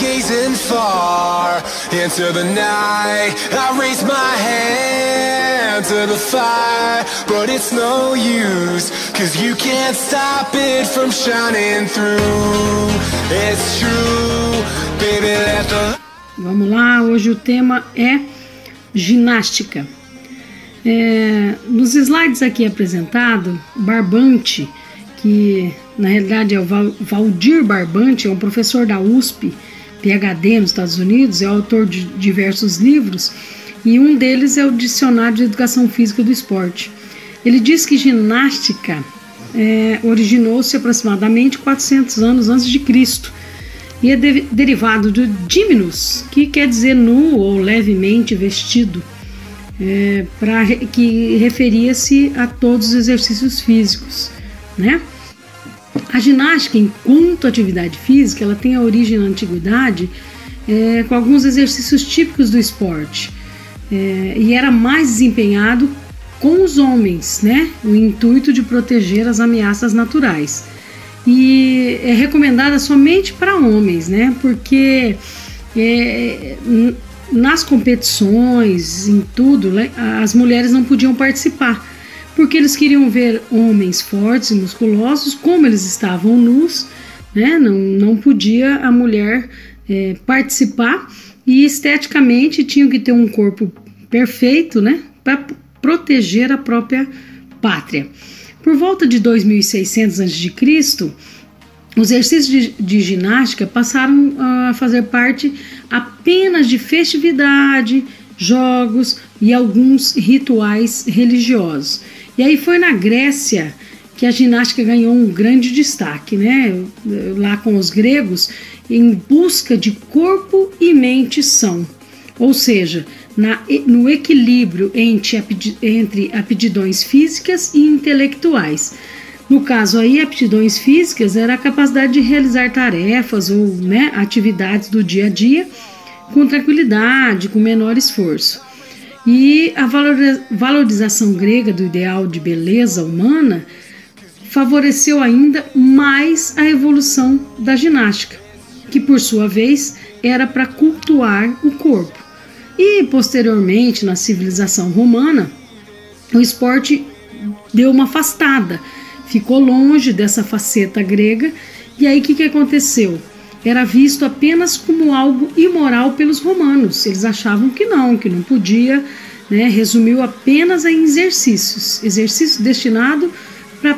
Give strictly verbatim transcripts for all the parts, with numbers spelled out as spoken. gazing far into the night. I raise my hand to the fire, but it's no use, cause you can't stop it from shining through. It's true, baby, let the... Vamos lá, hoje o tema é ginástica. É, nos slides aqui apresentado, Barbante, que na realidade é o Valdir Barbante, é um professor da U S P, PhD nos Estados Unidos, é autor de diversos livros, e um deles é o Dicionário de Educação Física do Esporte. Ele diz que ginástica é, originou-se aproximadamente quatrocentos anos antes de Cristo, e é de, derivado do diminus, que quer dizer nu ou levemente vestido, é, pra, que referia-se a todos os exercícios físicos, né? A ginástica, enquanto atividade física, ela tem a origem na antiguidade é, com alguns exercícios típicos do esporte é, e era mais desempenhado com os homens, né? O intuito de proteger as ameaças naturais. E é recomendada somente para homens, né? Porque é, nas competições, em tudo, as mulheres não podiam participar, porque eles queriam ver homens fortes e musculosos. Como eles estavam nus, né, não, não podia a mulher é, participar, e esteticamente tinham que ter um corpo perfeito, né, para proteger a própria pátria. Por volta de dois mil e seiscentos antes de Cristo, os exercícios de, de ginástica passaram a fazer parte apenas de festividade, jogos e alguns rituais religiosos. E aí foi na Grécia que a ginástica ganhou um grande destaque, né? Lá com os gregos, em busca de corpo e mente são, ou seja, na, no equilíbrio entre, entre aptidões físicas e intelectuais. No caso aí, aptidões físicas era a capacidade de realizar tarefas ou, né, atividades do dia a dia com tranquilidade, com menor esforço. E a valorização grega do ideal de beleza humana favoreceu ainda mais a evolução da ginástica, que por sua vez era para cultuar o corpo. E posteriormente, na civilização romana, o esporte deu uma afastada, ficou longe dessa faceta grega, e aí o que, que aconteceu? Era visto apenas como algo imoral pelos romanos. Eles achavam que não, que não podia, né? Resumiu apenas em exercícios, exercício destinado para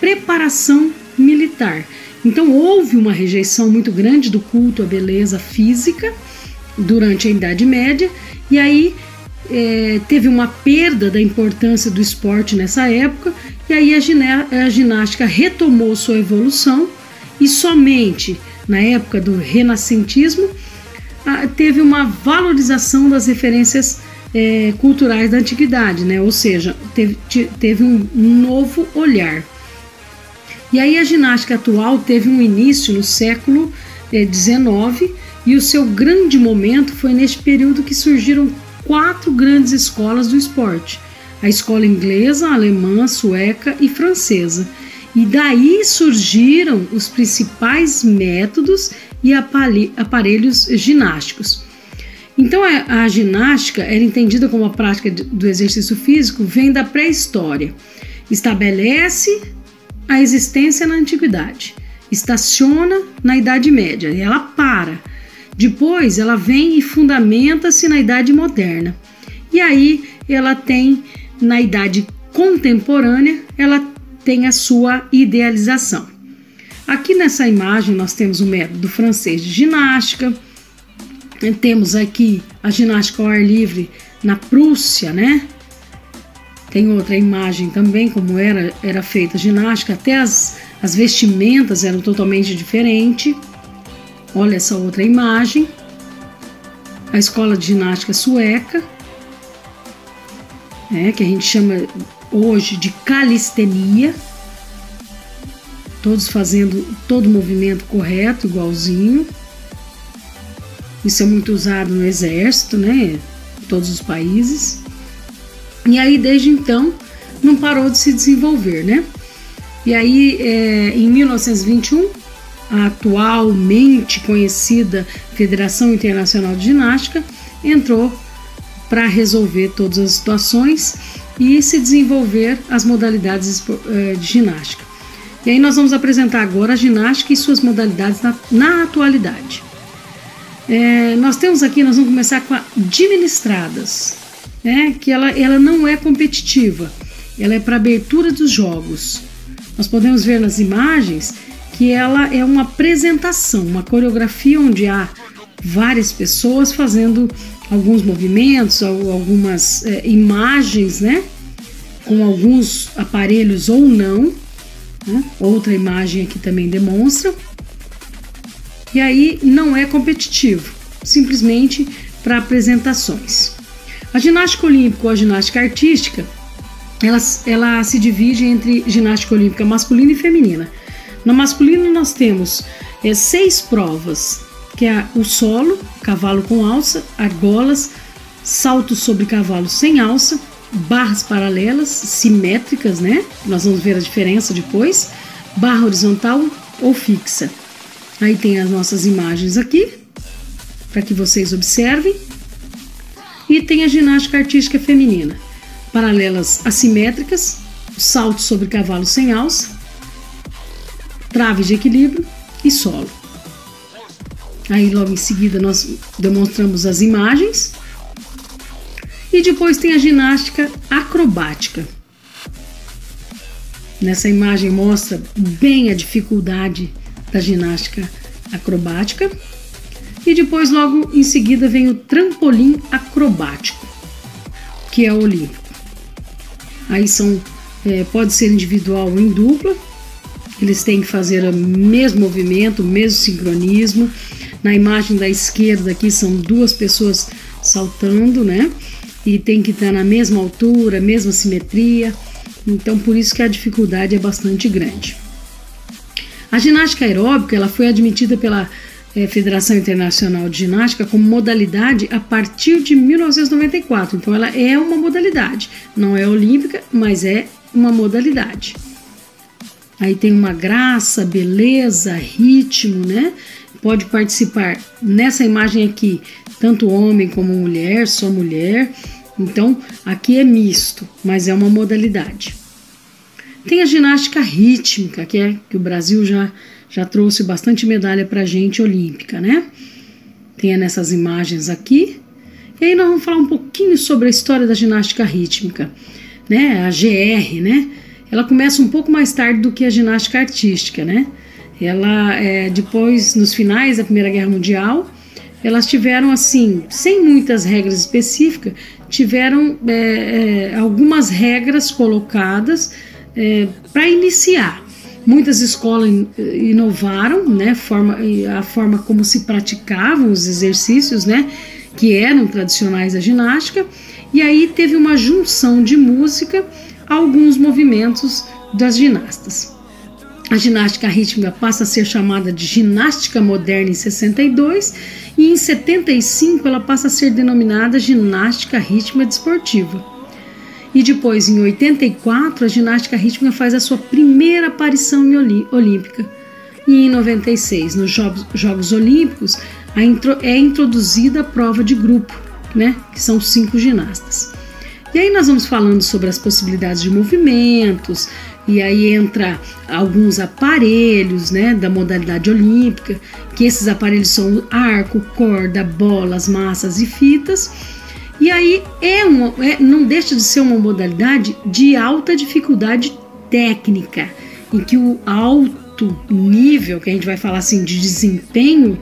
preparação militar. Então houve uma rejeição muito grande do culto à beleza física durante a Idade Média, e aí é, teve uma perda da importância do esporte nessa época, e aí a ginástica retomou sua evolução, e somente na época do renascentismo teve uma valorização das referências é, culturais da antiguidade, né? Ou seja, teve, teve um novo olhar. E aí a ginástica atual teve um início no século dezenove, e o seu grande momento foi neste período que surgiram quatro grandes escolas do esporte: a escola inglesa, alemã, sueca e francesa. E daí surgiram os principais métodos e aparelhos ginásticos. Então a ginástica era entendida como a prática do exercício físico, vem da pré-história. Estabelece a existência na antiguidade, estaciona na Idade Média e ela para. Depois ela vem e fundamenta-se na Idade Moderna. E aí ela tem, na Idade Contemporânea, ela tem a sua idealização. Aqui nessa imagem nós temos o método francês de ginástica, temos aqui a ginástica ao ar livre na Prússia, né? Tem outra imagem também, como era, era feita a ginástica, até as, as vestimentas eram totalmente diferentes. Olha essa outra imagem, a escola de ginástica sueca, né, que a gente chama hoje de calistenia, todos fazendo todo o movimento correto, igualzinho. Isso é muito usado no exército, né, em todos os países. E aí desde então não parou de se desenvolver, né? E aí é, em mil novecentos e vinte e um a atualmente conhecida Federação Internacional de Ginástica, entrou para resolver todas as situações e se desenvolver as modalidades de ginástica. E aí nós vamos apresentar agora a ginástica e suas modalidades na, na atualidade. É, nós temos aqui, nós vamos começar com a administradas, né, que ela, ela não é competitiva, ela é para abertura dos jogos. Nós podemos ver nas imagens que ela é uma apresentação, uma coreografia onde há várias pessoas fazendo alguns movimentos, algumas é, imagens, né, com alguns aparelhos ou não, né? Outra imagem aqui também demonstra. E aí não é competitivo, simplesmente para apresentações. A ginástica olímpica ou a ginástica artística, ela, ela se divide entre ginástica olímpica masculina e feminina. No masculino nós temos é, seis provas, que é o solo, cavalo com alça, argolas, salto sobre cavalo sem alça, barras paralelas, simétricas, né? Nós vamos ver a diferença depois, barra horizontal ou fixa. Aí tem as nossas imagens aqui, para que vocês observem. E tem a ginástica artística feminina, paralelas assimétricas, salto sobre cavalo sem alça, trave de equilíbrio e solo. Aí logo em seguida nós demonstramos as imagens. E depois tem a ginástica acrobática. Nessa imagem mostra bem a dificuldade da ginástica acrobática. E depois logo em seguida vem o trampolim acrobático, que é o olímpico. Aí são, é, pode ser individual ou em dupla. Eles têm que fazer o mesmo movimento, o mesmo sincronismo. Na imagem da esquerda aqui são duas pessoas saltando, né? E tem que estar na mesma altura, mesma simetria, então por isso que a dificuldade é bastante grande. A ginástica aeróbica, ela foi admitida pela é, Federação Internacional de Ginástica como modalidade a partir de mil novecentos e noventa e quatro, então ela é uma modalidade, não é olímpica, mas é uma modalidade. Aí tem uma graça, beleza, ritmo, né? Pode participar nessa imagem aqui, tanto homem como mulher, só mulher. Então, aqui é misto, mas é uma modalidade. Tem a ginástica rítmica, que é que o Brasil já, já trouxe bastante medalha para a gente, olímpica, né? Tem nessas imagens aqui. E aí nós vamos falar um pouquinho sobre a história da ginástica rítmica, né? A G R, né? Ela começa um pouco mais tarde do que a ginástica artística, né? Ela, é, depois, nos finais da Primeira Guerra Mundial, elas tiveram, assim, sem muitas regras específicas, tiveram é, é, algumas regras colocadas é, para iniciar. Muitas escolas inovaram, né, forma, a forma como se praticavam os exercícios, né, que eram tradicionais da ginástica, e aí teve uma junção de música a alguns movimentos das ginastas. A ginástica rítmica passa a ser chamada de ginástica moderna em sessenta e dois e em setenta e cinco ela passa a ser denominada ginástica rítmica desportiva. E depois, em oitenta e quatro, a ginástica rítmica faz a sua primeira aparição olímpica. E em noventa e seis, nos Jogos, Jogos Olímpicos, a intro, é introduzida a prova de grupo, né, que são cinco ginastas. E aí nós vamos falando sobre as possibilidades de movimentos, e aí entra alguns aparelhos, né, da modalidade olímpica, que esses aparelhos são arco, corda, bolas, massas e fitas. E aí é uma, é, não deixa de ser uma modalidade de alta dificuldade técnica, em que o alto nível, que a gente vai falar assim de desempenho,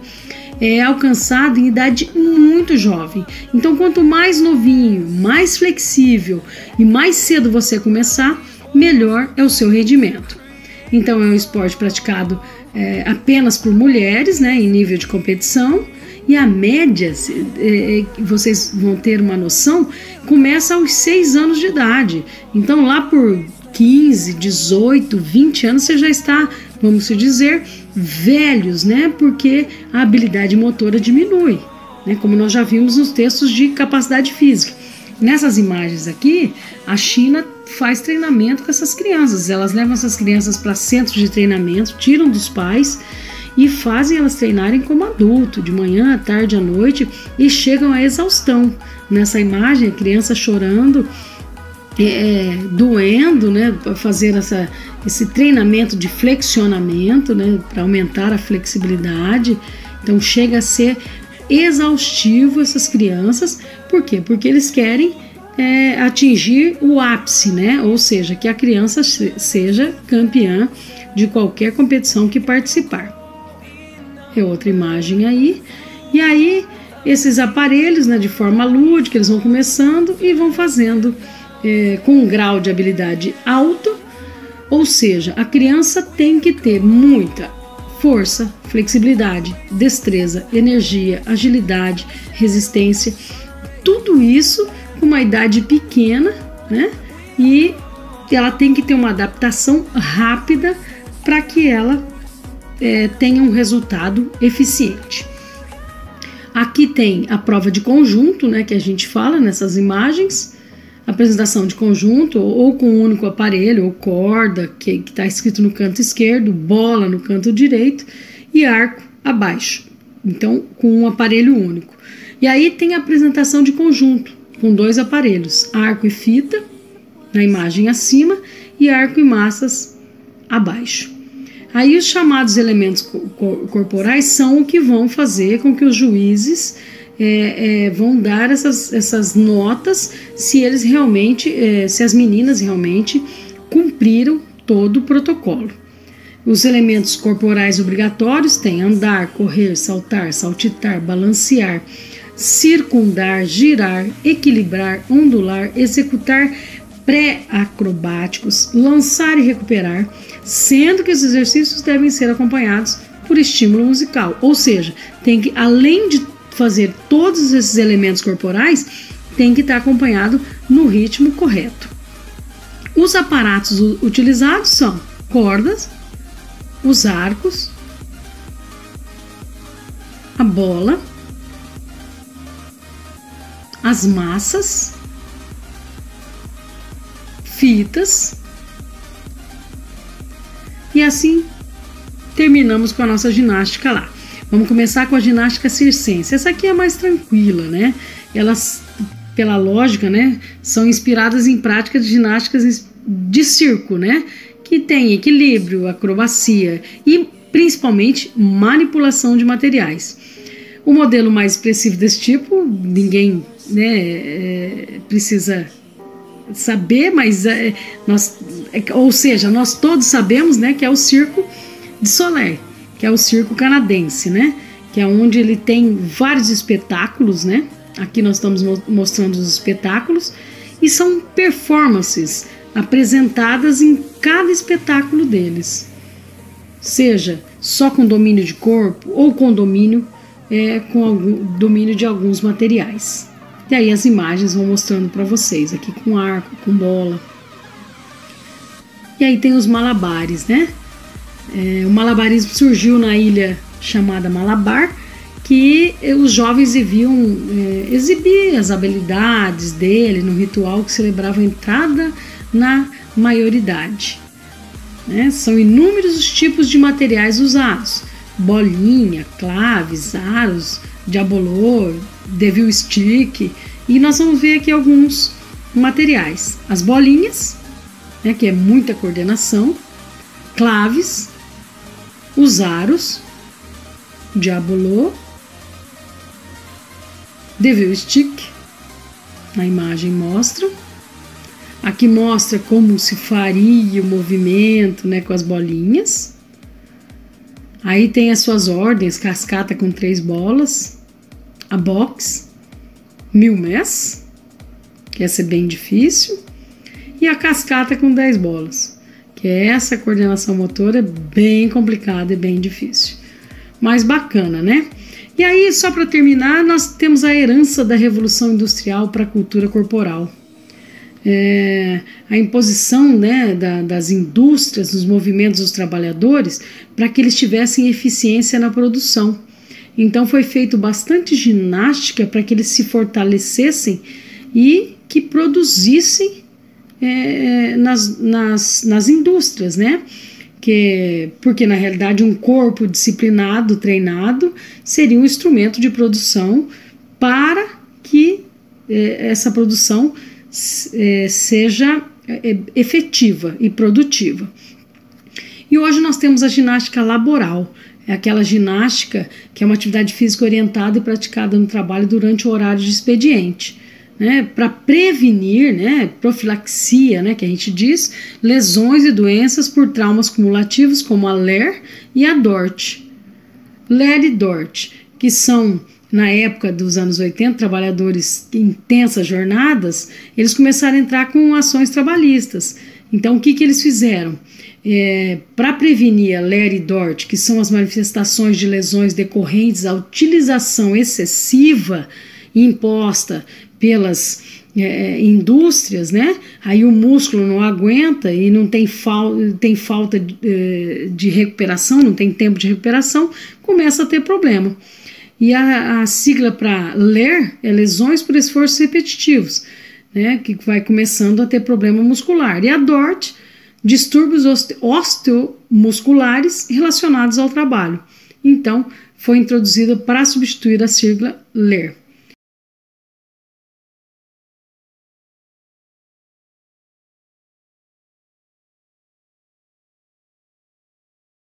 é alcançado em idade muito jovem. Então quanto mais novinho, mais flexível e mais cedo você começar, melhor é o seu rendimento. Então é um esporte praticado é, apenas por mulheres, né, em nível de competição, e a média, é, vocês vão ter uma noção, começa aos seis anos de idade. Então lá por quinze, dezoito, vinte anos você já está, vamos dizer, velhos, né, porque a habilidade motora diminui, né, como nós já vimos nos textos de capacidade física. Nessas imagens aqui, a China faz treinamento com essas crianças, elas levam essas crianças para centros de treinamento, tiram dos pais e fazem elas treinarem como adulto, de manhã, à tarde, à noite, e chegam à exaustão. Nessa imagem, a criança chorando, é, doendo, né, fazer essa, esse treinamento de flexionamento, né, para aumentar a flexibilidade. Então chega a ser exaustivo essas crianças. Por quê? Porque eles querem é, atingir o ápice, né? Ou seja, que a criança seja campeã de qualquer competição que participar. É outra imagem aí. E aí esses aparelhos, né, de forma lúdica, eles vão começando e vão fazendo é, com um grau de habilidade alto. Ou seja, a criança tem que ter muita força, flexibilidade, destreza, energia, agilidade, resistência, tudo isso com uma idade pequena, né? E ela tem que ter uma adaptação rápida para que ela é, tenha um resultado eficiente. Aqui tem a prova de conjunto, né, que a gente fala nessas imagens, apresentação de conjunto, ou com um único aparelho, ou corda, que está escrito no canto esquerdo, bola no canto direito, e arco abaixo, então com um aparelho único. E aí tem a apresentação de conjunto, com dois aparelhos, arco e fita, na imagem acima, e arco e massas abaixo. Aí os chamados elementos corporais são o que vão fazer com que os juízes é, é, vão dar essas, essas notas, se eles realmente, é, se as meninas realmente cumpriram todo o protocolo. Os elementos corporais obrigatórios têm andar, correr, saltar, saltitar, balancear, circundar, girar, equilibrar, ondular, executar pré-acrobáticos, lançar e recuperar, sendo que os exercícios devem ser acompanhados por estímulo musical. Ou seja, tem que, além de fazer todos esses elementos corporais, tem que estar acompanhado no ritmo correto. Os aparatos utilizados são cordas, os arcos, a bola, as massas, fitas, e assim terminamos com a nossa ginástica lá. Vamos começar com a ginástica circense. Essa aqui é mais tranquila, né? Elas, pela lógica, né, são inspiradas em práticas de ginásticas de circo, né, que tem equilíbrio, acrobacia e principalmente manipulação de materiais. O modelo mais expressivo desse tipo, ninguém, né, é, precisa saber, mas é, nós, é, ou seja, nós todos sabemos, né, que é o Cirque du Soleil, que é o circo canadense, né, que é onde ele tem vários espetáculos, né. Aqui nós estamos mo- mostrando os espetáculos, e são performances apresentadas em cada espetáculo deles, seja só com domínio de corpo ou com domínio é, com algum, domínio de alguns materiais. E aí as imagens vão mostrando para vocês, aqui com arco, com bola. E aí tem os malabares, né? É, o malabarismo surgiu na ilha chamada Malabar, que os jovens deviam é, exibir as habilidades dele no ritual que celebrava a entrada na maioridade. Né? São inúmeros os tipos de materiais usados. Bolinha, claves, aros, diabolô, Devil Stick, e nós vamos ver aqui alguns materiais. As bolinhas, né, que é muita coordenação, claves, os aros, diabolô, Devil Stick, na imagem mostra. Aqui mostra como se faria o movimento, né, com as bolinhas. Aí tem as suas ordens, cascata com três bolas, a box, mil mess, que essa é bem difícil, e a cascata com dez bolas, que essa coordenação motora é bem complicada e bem difícil, mas bacana, né? E aí, só para terminar, nós temos a herança da Revolução Industrial para a cultura corporal. É, a imposição, né, da, das indústrias, dos movimentos dos trabalhadores, para que eles tivessem eficiência na produção. Então foi feito bastante ginástica para que eles se fortalecessem e que produzissem é, nas, nas, nas indústrias, né? que, porque na realidade um corpo disciplinado, treinado, seria um instrumento de produção para que eh, essa produção eh, seja eh, efetiva e produtiva. E hoje nós temos a ginástica laboral, é aquela ginástica que é uma atividade física orientada e praticada no trabalho durante o horário de expediente, né, para prevenir, né, profilaxia, né, que a gente diz, lesões e doenças por traumas cumulativos como a L E R e a DORT. L E R e DORT, que são, na época dos anos oitenta, trabalhadores em intensas jornadas, eles começaram a entrar com ações trabalhistas. Então, o que, que eles fizeram? É, para prevenir a L E R e DORT, que são as manifestações de lesões decorrentes à utilização excessiva imposta pelas é, indústrias, né? Aí o músculo não aguenta e não tem, fal tem falta de, de recuperação, não tem tempo de recuperação, começa a ter problema. E a, a sigla para L E R é lesões por esforços repetitivos, né? Que vai começando a ter problema muscular. E a DORT, distúrbios osteomusculares relacionados ao trabalho. Então, foi introduzida para substituir a sigla L E R.